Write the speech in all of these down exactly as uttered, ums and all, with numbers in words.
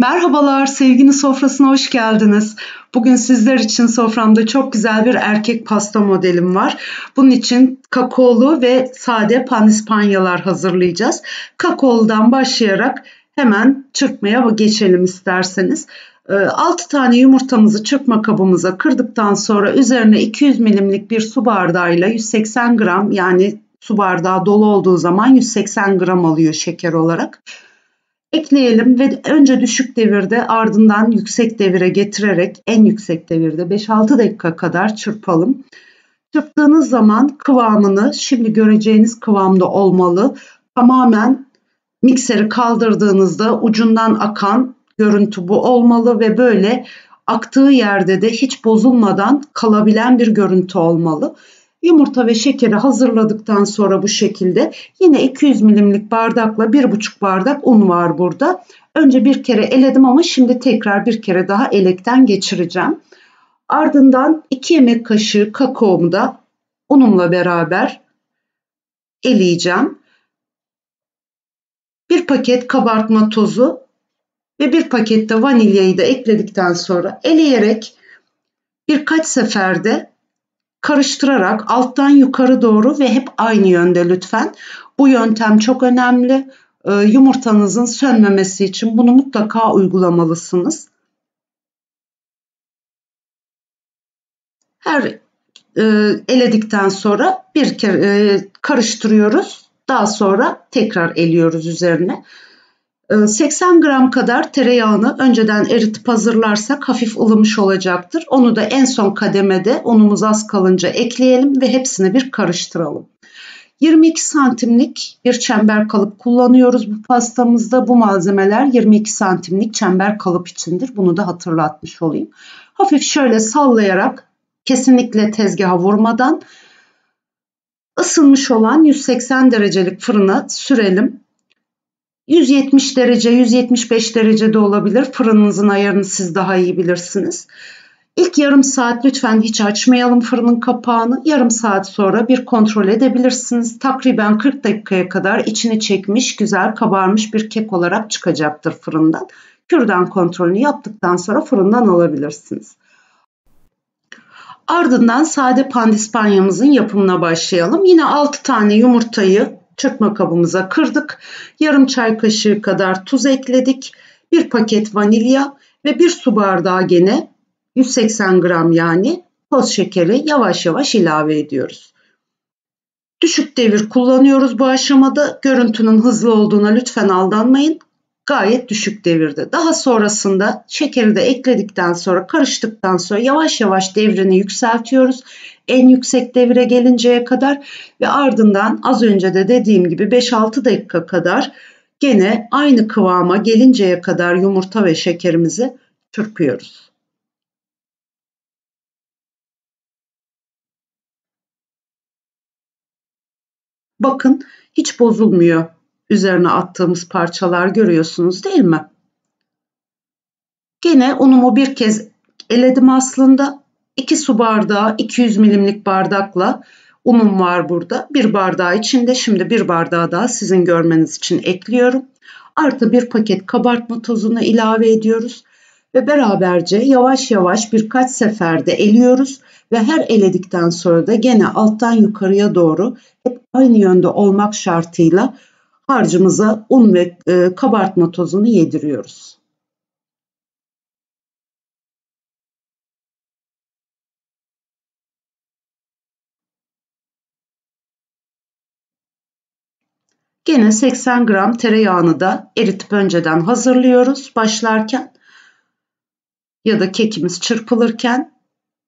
Merhabalar, sevginin sofrasına hoş geldiniz. Bugün sizler için soframda çok güzel bir erkek pasta modelim var. Bunun için kakaolu ve sade pandispanyalar hazırlayacağız. Kakaoludan başlayarak hemen çırpmaya geçelim isterseniz. altı tane yumurtamızı çırpma kabımıza kırdıktan sonra üzerine iki yüz milimlik bir su bardağıyla yüz seksen gram, yani su bardağı dolu olduğu zaman yüz seksen gram alıyor şeker olarak. Ekleyelim ve önce düşük devirde, ardından yüksek devire getirerek en yüksek devirde beş altı dakika kadar çırpalım. Çırptığınız zaman kıvamını şimdi göreceğiniz kıvamda olmalı. Tamamen mikseri kaldırdığınızda ucundan akan görüntü bu olmalı ve böyle aktığı yerde de hiç bozulmadan kalabilen bir görüntü olmalı. Yumurta ve şekeri hazırladıktan sonra bu şekilde yine iki yüz milimlik bardakla bir buçuk bardak un var burada. Önce bir kere eledim ama şimdi tekrar bir kere daha elekten geçireceğim. Ardından iki yemek kaşığı kakaomu da unumla beraber eleyeceğim. bir paket kabartma tozu ve bir paket de vanilyayı da ekledikten sonra eleyerek birkaç seferde karıştırarak alttan yukarı doğru ve hep aynı yönde lütfen. Bu yöntem çok önemli. E, yumurtanızın sönmemesi için bunu mutlaka uygulamalısınız. Her e, eledikten sonra bir kere e, karıştırıyoruz. Daha sonra tekrar eliyoruz üzerine. E, seksen gram kadar tereyağını önceden eritip hazırlarsak hafif ılımış olacaktır. Onu da en son kademede unumuz az kalınca ekleyelim ve hepsini bir karıştıralım. yirmi iki santimlik bir çember kalıp kullanıyoruz bu pastamızda. Bu malzemeler yirmi iki santimlik çember kalıp içindir. Bunu da hatırlatmış olayım. Hafif şöyle sallayarak, kesinlikle tezgaha vurmadan, ısınmış olan yüz seksen derecelik fırına sürelim. yüz yetmiş derece, yüz yetmiş beş derece de olabilir. Fırınınızın ayarını siz daha iyi bilirsiniz. İlk yarım saat lütfen hiç açmayalım fırının kapağını. Yarım saat sonra bir kontrol edebilirsiniz. Takriben kırk dakikaya kadar içini çekmiş, güzel kabarmış bir kek olarak çıkacaktır fırından. Kürdan kontrolünü yaptıktan sonra fırından alabilirsiniz. Ardından sade pandispanyamızın yapımına başlayalım. Yine altı tane yumurtayı çırpma kabımıza kırdık. Yarım çay kaşığı kadar tuz ekledik. bir paket vanilya ve bir su bardağı, gene yüz seksen gram yani toz şekeri yavaş yavaş ilave ediyoruz. Düşük devir kullanıyoruz bu aşamada. Görüntünün hızlı olduğuna lütfen aldanmayın. Gayet düşük devirde. Daha sonrasında şekeri de ekledikten sonra, karıştıktan sonra yavaş yavaş devrini yükseltiyoruz. En yüksek devire gelinceye kadar ve ardından az önce de dediğim gibi beş altı dakika kadar gene aynı kıvama gelinceye kadar yumurta ve şekerimizi çırpıyoruz. Bakın, hiç bozulmuyor. Üzerine attığımız parçalar, görüyorsunuz değil mi? Gene unumu bir kez eledim aslında. iki su bardağı, iki yüz milimlik bardakla unum var burada. bir bardağı içinde, şimdi bir bardağı daha sizin görmeniz için ekliyorum. Artı bir paket kabartma tozunu ilave ediyoruz. Ve beraberce yavaş yavaş birkaç seferde eliyoruz. Ve her eledikten sonra da gene alttan yukarıya doğru hep aynı yönde olmak şartıyla harcımıza un ve e, kabartma tozunu yediriyoruz. Gene seksen gram tereyağını da eritip önceden hazırlıyoruz başlarken ya da kekimiz çırpılırken,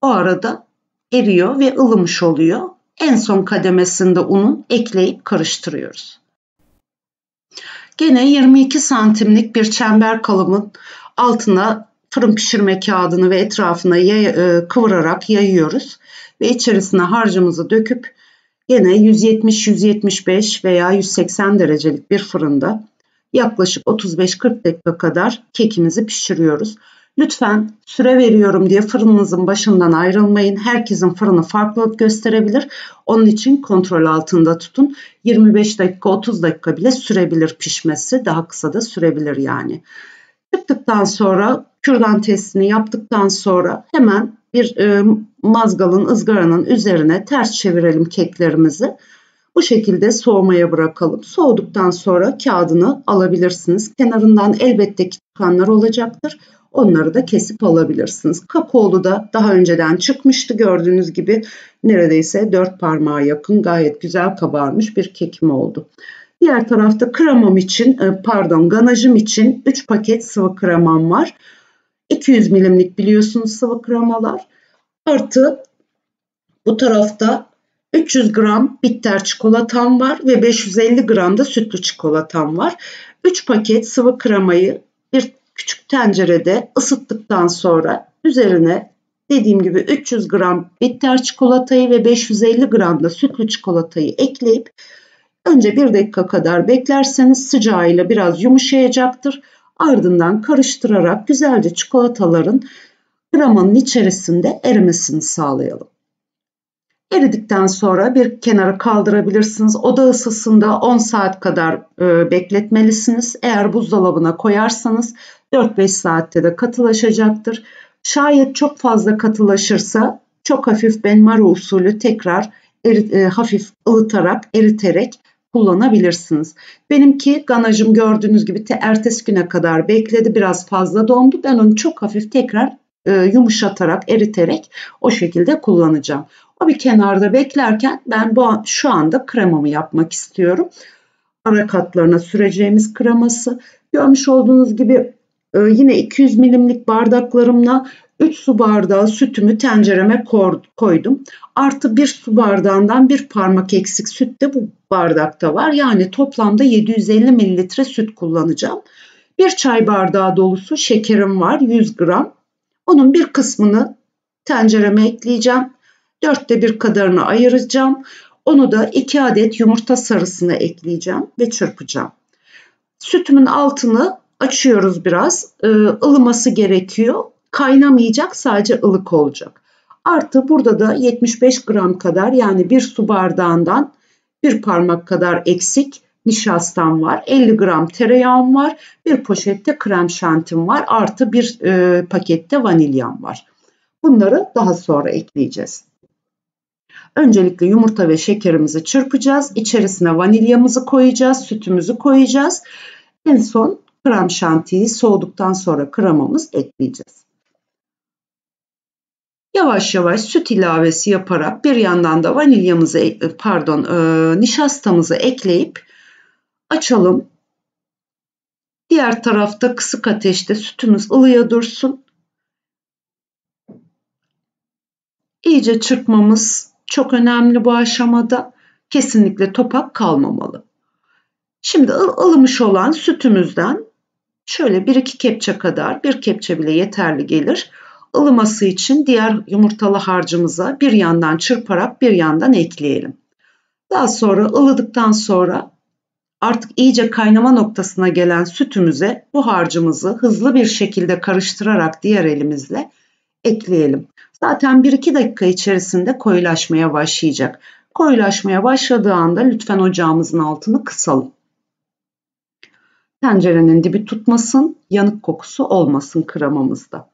o arada eriyor ve ılımış oluyor. En son kademesinde unu ekleyip karıştırıyoruz. Gene yirmi iki santimlik bir çember kalıbın altına fırın pişirme kağıdını ve etrafına kıvırarak yayıyoruz. Ve içerisine harcımızı döküp gene yüz yetmiş yüz yetmiş beş veya yüz seksen derecelik bir fırında yaklaşık otuz beş kırk dakika kadar kekimizi pişiriyoruz. Lütfen süre veriyorum diye fırınınızın başından ayrılmayın. Herkesin fırını farklılık gösterebilir. Onun için kontrol altında tutun. yirmi beş dakika, otuz dakika bile sürebilir pişmesi. Daha kısa da sürebilir yani. Çıktıktan sonra kürdan testini yaptıktan sonra hemen bir e, mazgalın, ızgaranın üzerine ters çevirelim keklerimizi. Bu şekilde soğumaya bırakalım. Soğuduktan sonra kağıdını alabilirsiniz. Kenarından elbette ki çıkanlar olacaktır. Onları da kesip alabilirsiniz. Kakaolu da daha önceden çıkmıştı. Gördüğünüz gibi neredeyse dört parmağa yakın gayet güzel kabarmış bir kekim oldu. Diğer tarafta kremam için, pardon ganajım için üç paket sıvı kremam var. iki yüz milimlik biliyorsunuz sıvı kremalar. Artı bu tarafta üç yüz gram bitter çikolatam var ve beş yüz elli gram da sütlü çikolatam var. üç paket sıvı kremayı bir küçük tencerede ısıttıktan sonra üzerine dediğim gibi üç yüz gram bitter çikolatayı ve beş yüz elli gram da sütlü çikolatayı ekleyip önce bir dakika kadar beklerseniz sıcağıyla biraz yumuşayacaktır. Ardından karıştırarak güzelce çikolataların kremanın içerisinde erimesini sağlayalım. Eridikten sonra bir kenara kaldırabilirsiniz. Oda ısısında on saat kadar e, bekletmelisiniz. Eğer buzdolabına koyarsanız dört beş saatte de katılaşacaktır. Şayet çok fazla katılaşırsa çok hafif benmari usulü tekrar eri, e, hafif ılıtarak, eriterek kullanabilirsiniz. Benimki ganajım gördüğünüz gibi te, ertesi güne kadar bekledi. Biraz fazla dondu. Ben onu çok hafif tekrar e, yumuşatarak, eriterek o şekilde kullanacağım. O bir kenarda beklerken ben bu an, şu anda kremamı yapmak istiyorum. Ara katlarına süreceğimiz kreması. Görmüş olduğunuz gibi e, yine iki yüz milimlik bardaklarımla üç su bardağı sütümü tencereme koydum. Artı bir su bardağından bir parmak eksik süt de bu bardakta var. Yani toplamda yedi yüz elli mililitre süt kullanacağım. Bir çay bardağı dolusu şekerim var, yüz gram. Onun bir kısmını tencereme ekleyeceğim. Dörtte bir kadarını ayıracağım. Onu da iki adet yumurta sarısına ekleyeceğim ve çırpacağım. Sütümün altını açıyoruz biraz. Ee, ılıması gerekiyor. Kaynamayacak, sadece ılık olacak. Artı burada da yetmiş beş gram kadar, yani bir su bardağından bir parmak kadar eksik nişastam var. elli gram tereyağım var. Bir poşette krem şantim var. Artı bir e, pakette vanilyam var. Bunları daha sonra ekleyeceğiz. Öncelikle yumurta ve şekerimizi çırpacağız. İçerisine vanilyamızı koyacağız, sütümüzü koyacağız. En son krem şantiyi soğuduktan sonra kremamız ekleyeceğiz. Yavaş yavaş süt ilavesi yaparak bir yandan da vanilyamızı, pardon, e, nişastamızı ekleyip açalım. Diğer tarafta kısık ateşte sütümüz ılıya dursun. İyice çırpmamız çok önemli bu aşamada. Kesinlikle topak kalmamalı. Şimdi ılımış olan sütümüzden şöyle bir iki kepçe kadar, bir kepçe bile yeterli gelir. Ilıması için diğer yumurtalı harcımıza bir yandan çırparak bir yandan ekleyelim. Daha sonra ılıdıktan sonra artık iyice kaynama noktasına gelen sütümüze bu harcımızı hızlı bir şekilde karıştırarak diğer elimizle ekleyelim. Zaten bir iki dakika içerisinde koyulaşmaya başlayacak. Koyulaşmaya başladığı anda lütfen ocağımızın altını kısalım. Tencerenin dibi tutmasın, yanık kokusu olmasın kremamızda.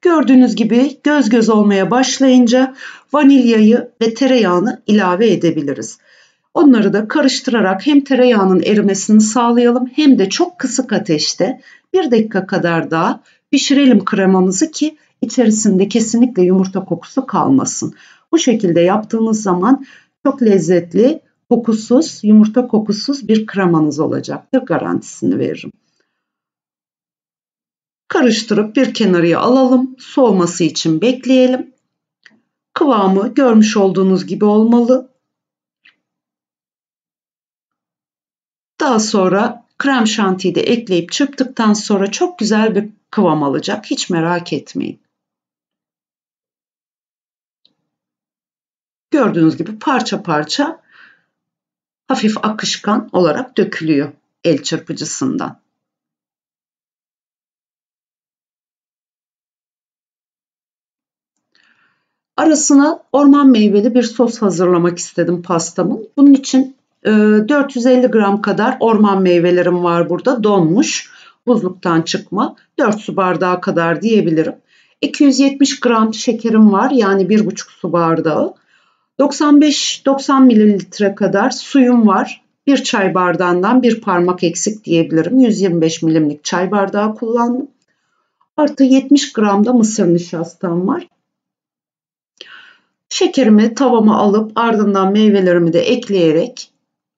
Gördüğünüz gibi göz göz olmaya başlayınca vanilyayı ve tereyağını ilave edebiliriz. Onları da karıştırarak hem tereyağının erimesini sağlayalım hem de çok kısık ateşte bir dakika kadar daha pişirelim kremamızı ki içerisinde kesinlikle yumurta kokusu kalmasın. Bu şekilde yaptığınız zaman çok lezzetli, kokusuz, yumurta kokusuz bir kremanız olacaktır. Garantisini veririm. Karıştırıp bir kenarıya alalım. Soğuması için bekleyelim. Kıvamı görmüş olduğunuz gibi olmalı. Daha sonra krem şantiyi de ekleyip çırptıktan sonra çok güzel bir kıvam alacak. Hiç merak etmeyin. Gördüğünüz gibi parça parça hafif akışkan olarak dökülüyor el çırpıcısından. Arasına orman meyveli bir sos hazırlamak istedim pastamın. Bunun için dört yüz elli gram kadar orman meyvelerim var burada, donmuş, buzluktan çıkma, dört su bardağı kadar diyebilirim. iki yüz yetmiş gram şekerim var, yani bir buçuk su bardağı. doksan beş doksan mililitre kadar suyum var. Bir çay bardağından bir parmak eksik diyebilirim. yüz yirmi beş milimlik çay bardağı kullandım. Artı yetmiş gram da mısır nişastam var. Şekerimi tavama alıp ardından meyvelerimi de ekleyerek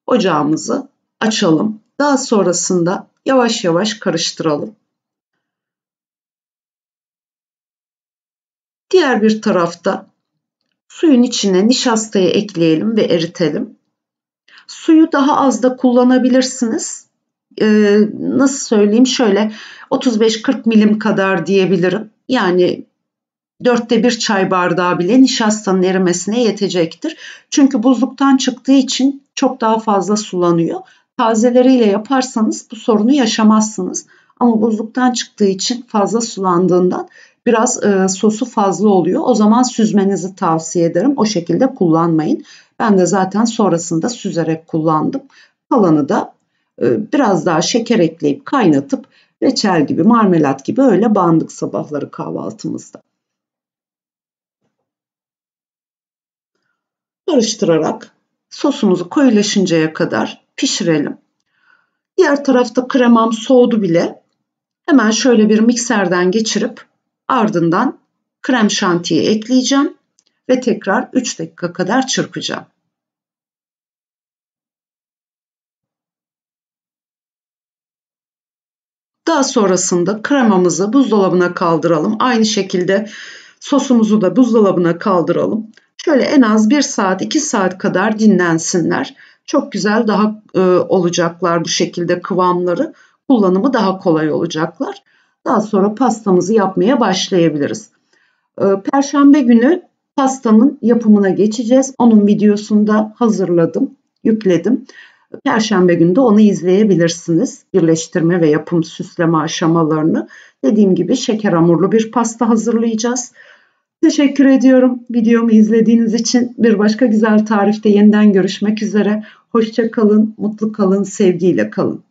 ocağımızı açalım. Daha sonrasında yavaş yavaş karıştıralım. Diğer bir tarafta suyun içine nişastayı ekleyelim ve eritelim. Suyu daha az da kullanabilirsiniz. Ee, nasıl söyleyeyim? Şöyle otuz beş kırk milim kadar diyebilirim. Yani dörtte bir çay bardağı bile nişastanın erimesine yetecektir. Çünkü buzluktan çıktığı için çok daha fazla sulanıyor. Tazeleriyle yaparsanız bu sorunu yaşamazsınız. Ama buzluktan çıktığı için fazla sulandığından biraz e, sosu fazla oluyor. O zaman süzmenizi tavsiye ederim. O şekilde kullanmayın. Ben de zaten sonrasında süzerek kullandım. Kalanı da e, biraz daha şeker ekleyip kaynatıp reçel gibi, marmelat gibi öyle bandık sabahları kahvaltımızda. Karıştırarak sosumuzu koyulaşıncaya kadar pişirelim. Diğer tarafta kremam soğudu bile. Hemen şöyle bir mikserden geçirip ardından krem şantiyi ekleyeceğim ve tekrar üç dakika kadar çırpacağım. Daha sonrasında kremamızı buzdolabına kaldıralım. Aynı şekilde sosumuzu da buzdolabına kaldıralım. Şöyle en az bir saat iki saat kadar dinlensinler. Çok güzel daha e, olacaklar bu şekilde kıvamları. Kullanımı daha kolay olacaklar. Daha sonra pastamızı yapmaya başlayabiliriz. E, Perşembe günü pastanın yapımına geçeceğiz. Onun videosunu da hazırladım, yükledim. Perşembe günü de onu izleyebilirsiniz. Birleştirme ve yapım süsleme aşamalarını. Dediğim gibi şeker hamurlu bir pasta hazırlayacağız. Teşekkür ediyorum videomu izlediğiniz için. Bir başka güzel tarifte yeniden görüşmek üzere. Hoşça kalın, mutlu kalın, sevgiyle kalın.